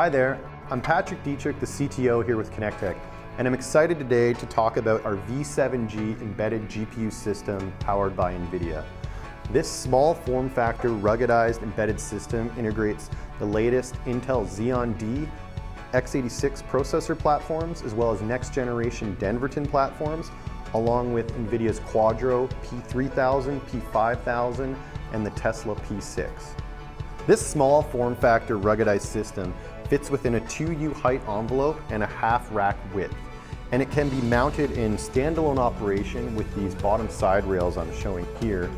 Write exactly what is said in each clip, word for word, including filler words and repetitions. Hi there, I'm Patrick Dietrich, the C T O here with Connect Tech, and I'm excited today to talk about our V seven G embedded G P U system powered by NVIDIA. This small form factor ruggedized embedded system integrates the latest Intel Xeon D, x eighty-six processor platforms, as well as next generation Denverton platforms, along with NVIDIA's Quadro P three thousand, P five thousand, and the Tesla P six. This small form factor ruggedized system fits within a two U height envelope and a half rack width, and it can be mounted in standalone operation with these bottom side rails I'm showing here,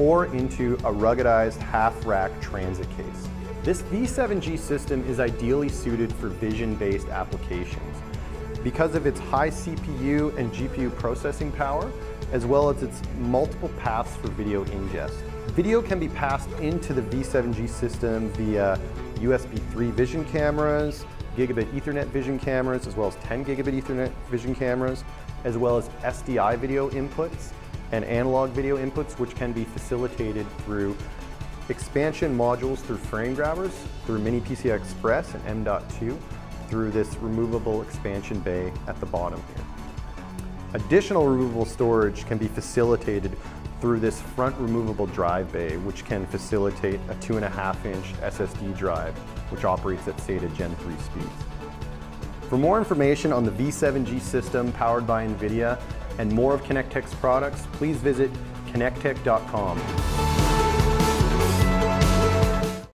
or into a ruggedized half rack transit case. This V seven G system is ideally suited for vision-based applications. Because of its high C P U and G P U processing power, as well as its multiple paths for video ingest. Video can be passed into the V seven G system via U S B three vision cameras, gigabit Ethernet vision cameras, as well as ten gigabit Ethernet vision cameras, as well as S D I video inputs and analog video inputs, which can be facilitated through expansion modules through frame grabbers, through Mini P C I Express and M dot two, through this removable expansion bay at the bottom here. Additional removable storage can be facilitated through this front removable drive bay, which can facilitate a two and a half inch S S D drive, which operates at SATA Gen three speeds. For more information on the V seven G system powered by NVIDIA and more of Connect Tech's products, please visit connect tech dot com.